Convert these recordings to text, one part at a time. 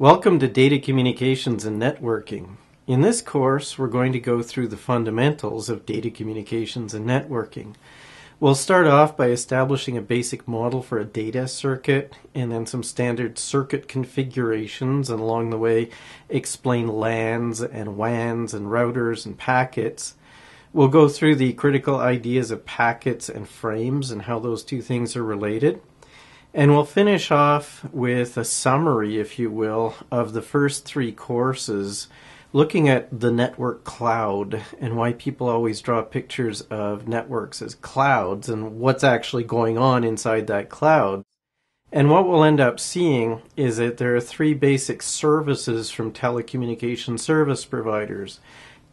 Welcome to Data Communications and Networking. In this course, we're going to go through the fundamentals of data communications and networking. We'll start off by establishing a basic model for a data circuit and then some standard circuit configurations, and along the way explain LANs and WANs and routers and packets. We'll go through the critical ideas of packets and frames and how those two things are related. And we'll finish off with a summary, if you will, of the first three courses, looking at the network cloud and why people always draw pictures of networks as clouds and what's actually going on inside that cloud. And what we'll end up seeing is that there are three basic services from telecommunication service providers: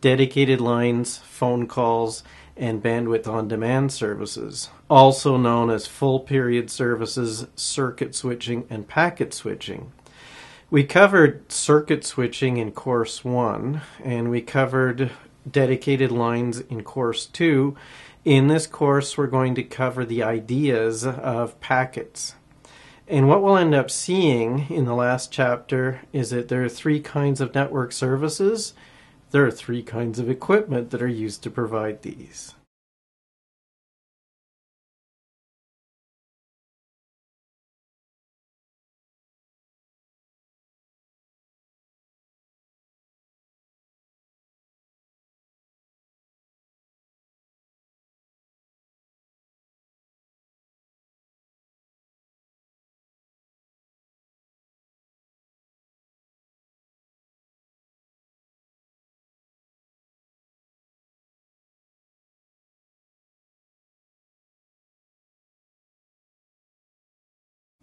dedicated lines, phone calls, and bandwidth on demand services, also known as full period services, circuit switching, and packet switching. We covered circuit switching in course 1, and we covered dedicated lines in course 2. In this course, we're going to cover the ideas of packets. And what we'll end up seeing in the last chapter is that there are three kinds of network services. There are three kinds of equipment that are used to provide these.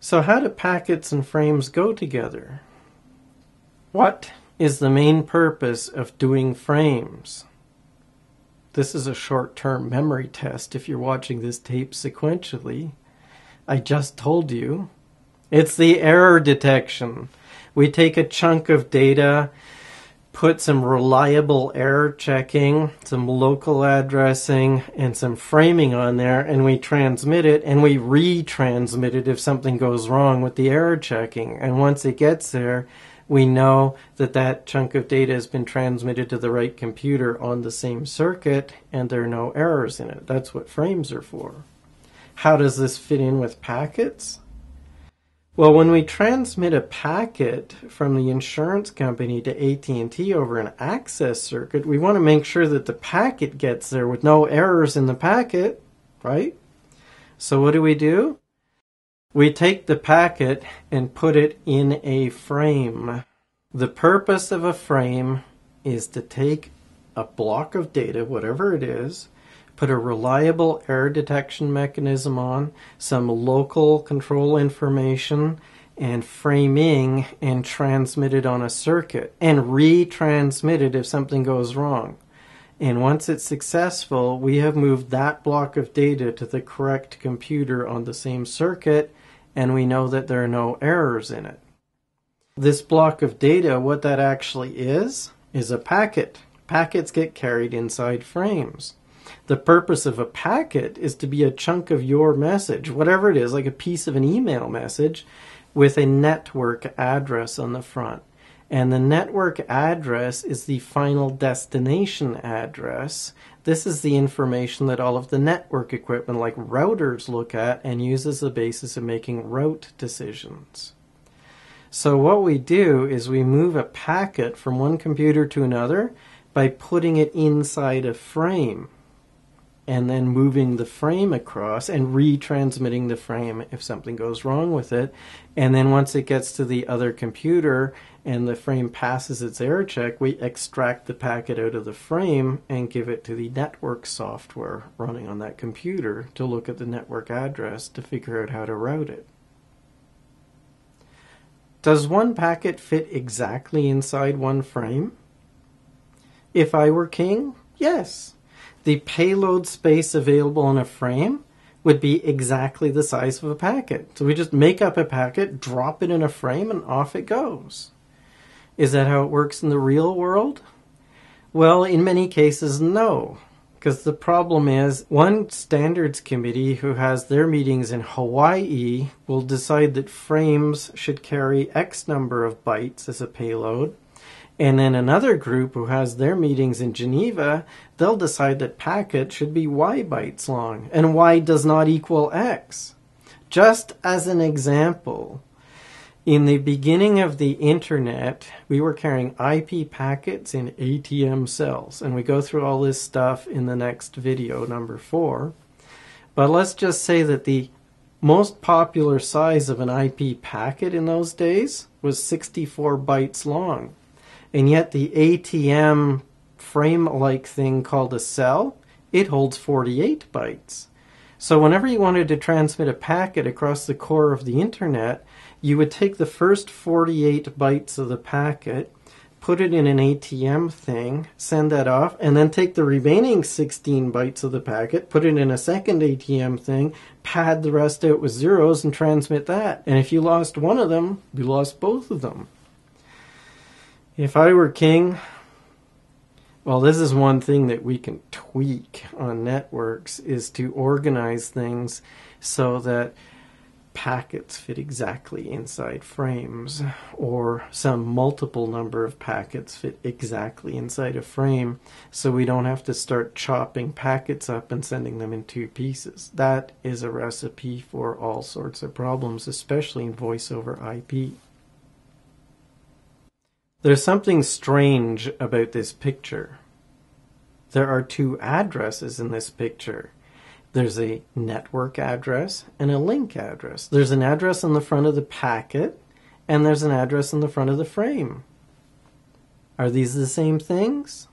So how do packets and frames go together? What is the main purpose of doing frames? This is a short-term memory test if you're watching this tape sequentially. I just told you. It's the error detection. We take a chunk of data, put some reliable error checking, some local addressing, and some framing on there, and we transmit it, and we retransmit it if something goes wrong with the error checking. And once it gets there, we know that that chunk of data has been transmitted to the right computer on the same circuit, and there are no errors in it. That's what frames are for. How does this fit in with packets? Well, when we transmit a packet from the insurance company to AT&T over an access circuit, we want to make sure that the packet gets there with no errors in the packet, right? So what do? We take the packet and put it in a frame. The purpose of a frame is to take a block of data, whatever it is, put a reliable error detection mechanism on, some local control information, and framing, and transmit it on a circuit, and retransmit it if something goes wrong. And once it's successful, we have moved that block of data to the correct computer on the same circuit, and we know that there are no errors in it. This block of data, what that actually is a packet. Packets get carried inside frames. The purpose of a packet is to be a chunk of your message, whatever it is, like a piece of an email message, with a network address on the front. And the network address is the final destination address. This is the information that all of the network equipment, like routers, look at and use as the basis of making route decisions. So what we do is we move a packet from one computer to another by putting it inside a frame, and then moving the frame across and retransmitting the frame if something goes wrong with it. And then once it gets to the other computer and the frame passes its error check, we extract the packet out of the frame and give it to the network software running on that computer to look at the network address to figure out how to route it. Does one packet fit exactly inside one frame? If I were king, yes. The payload space available in a frame would be exactly the size of a packet. So we just make up a packet, drop it in a frame, and off it goes. Is that how it works in the real world? Well, in many cases, no. Because the problem is, one standards committee who has their meetings in Hawaii will decide that frames should carry X number of bytes as a payload. And then another group who has their meetings in Geneva, they'll decide that packet should be Y bytes long, and Y does not equal X. Just as an example, in the beginning of the internet, we were carrying IP packets in ATM cells, and we go through all this stuff in the next video, number 4. But let's just say that the most popular size of an IP packet in those days was 64 bytes long. And yet the ATM frame-like thing called a cell, it holds 48 bytes. So whenever you wanted to transmit a packet across the core of the internet, you would take the first 48 bytes of the packet, put it in an ATM thing, send that off, and then take the remaining 16 bytes of the packet, put it in a second ATM thing, pad the rest out with zeros, and transmit that. And if you lost one of them, you lost both of them. If I were king, well, this is one thing that we can tweak on networks, is to organize things so that packets fit exactly inside frames, or some multiple number of packets fit exactly inside a frame, so we don't have to start chopping packets up and sending them in two pieces. That is a recipe for all sorts of problems, especially in voice over IP. There's something strange about this picture. There are two addresses in this picture. There's a network address and a link address. There's an address on the front of the packet, and there's an address on the front of the frame. Are these the same things?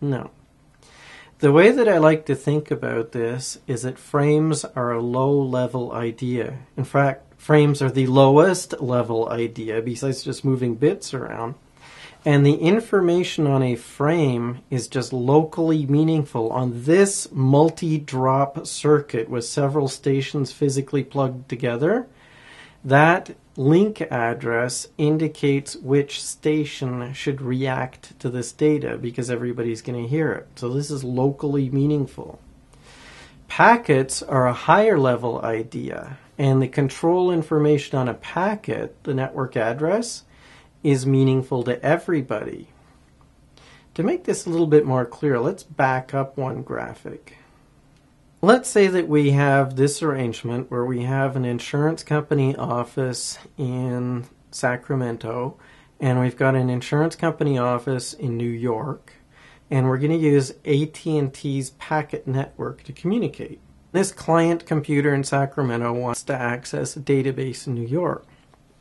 No. The way that I like to think about this is that frames are a low-level idea. In fact, frames are the lowest level idea, besides just moving bits around. And the information on a frame is just locally meaningful on this multi-drop circuit with several stations physically plugged together. That link address indicates which station should react to this data, because everybody's going to hear it. So this is locally meaningful. Packets are a higher level idea, and the control information on a packet, the network address, is meaningful to everybody. To make this a little bit more clear, let's back up one graphic. Let's say that we have this arrangement where we have an insurance company office in Sacramento, and we've got an insurance company office in New York, and we're going to use AT&T's packet network to communicate. This client computer in Sacramento wants to access a database in New York.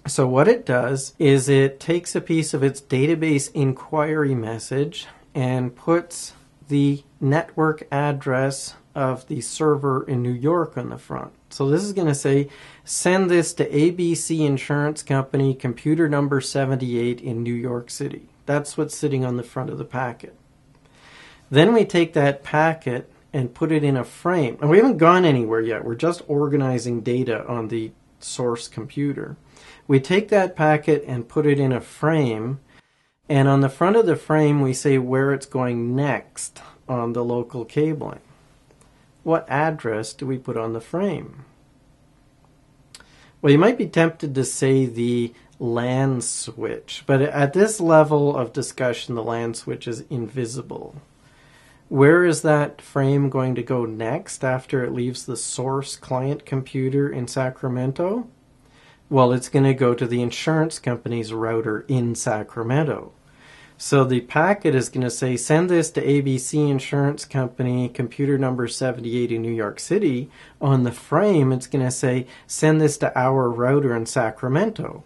So what it does is it takes a piece of its database inquiry message and puts the network address of the server in New York on the front. So this is going to say, send this to ABC Insurance Company, computer number 78 in New York City. That's what's sitting on the front of the packet. Then we take that packet and put it in a frame. And we haven't gone anywhere yet. We're just organizing data on the source computer. We take that packet and put it in a frame. And on the front of the frame, we say where it's going next on the local cabling. What address do we put on the frame? Well, you might be tempted to say the LAN switch, but at this level of discussion, the LAN switch is invisible. Where is that frame going to go next after it leaves the source client computer in Sacramento? Well, it's going to go to the insurance company's router in Sacramento. So the packet is going to say, send this to ABC Insurance Company, computer number 78 in New York City. On the frame, it's going to say, send this to our router in Sacramento.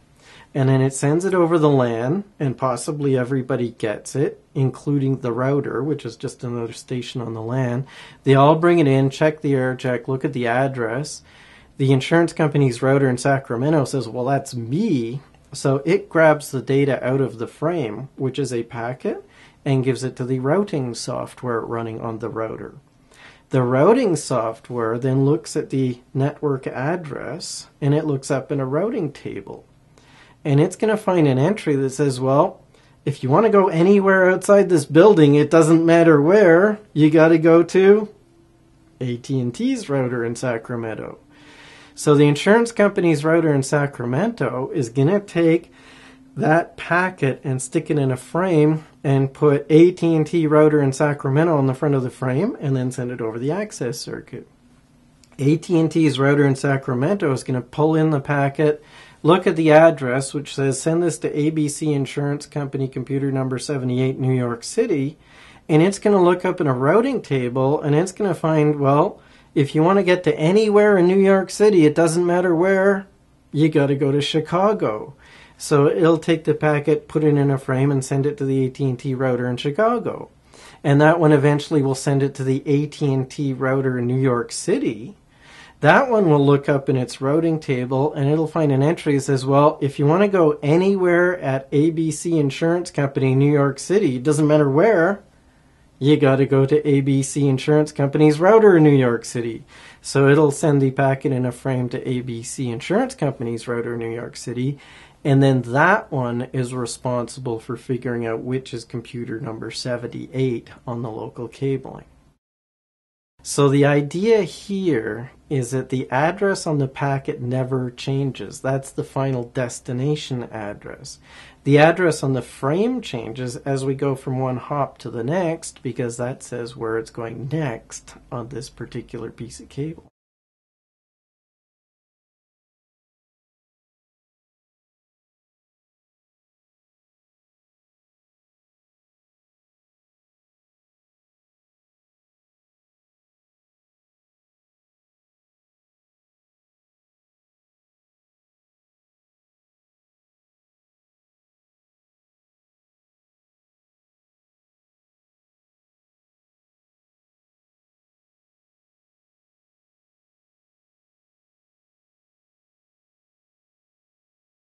And then it sends it over the LAN, and possibly everybody gets it, including the router, which is just another station on the LAN. They all bring it in, check the error check, look at the address. The insurance company's router in Sacramento says, well, that's me. So it grabs the data out of the frame, which is a packet, and gives it to the routing software running on the router. The routing software then looks at the network address, and it looks up in a routing table. And it's going to find an entry that says, well, If you want to go anywhere outside this building, it doesn't matter where, you got to go to AT&T's router in Sacramento. So the insurance company's router in Sacramento is going to take that packet and stick it in a frame and put AT&T router in Sacramento on the front of the frame and then send it over the access circuit. AT&T's router in Sacramento is going to pull in the packet, look at the address which says send this to ABC Insurance Company computer number 78 New York City, and it's going to look up in a routing table and it's going to find, well, if you want to get to anywhere in New York City, it doesn't matter where, you got to go to Chicago. So it'll take the packet, put it in a frame, and send it to the AT&T router in Chicago. And that one eventually will send it to the AT&T router in New York City. That one will look up in its routing table, and it'll find an entry that says, well, if you want to go anywhere at ABC Insurance Company, New York City, doesn't matter where, you got to go to ABC Insurance Company's router in New York City. So it'll send the packet in a frame to ABC Insurance Company's router in New York City. And then that one is responsible for figuring out which is computer number 78 on the local cabling. So the idea here is that the address on the packet never changes. That's the final destination address. The address on the frame changes as we go from one hop to the next because that says where it's going next on this particular piece of cable.